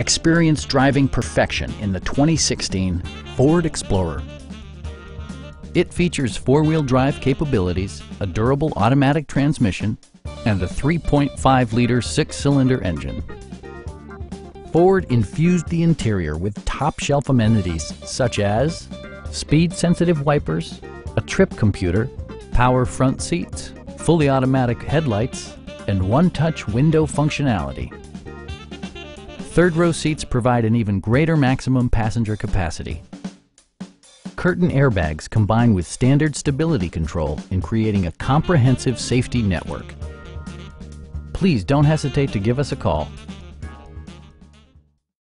Experience driving perfection in the 2016 Ford Explorer. It features four-wheel drive capabilities, a durable automatic transmission, and a 3.5-liter six-cylinder engine. Ford infused the interior with top-shelf amenities such as speed-sensitive wipers, a trip computer, power front seats, fully automatic headlights, and one-touch window functionality. Third-row seats provide an even greater maximum passenger capacity. Curtain airbags combine with standard stability control in creating a comprehensive safety network. Please don't hesitate to give us a call.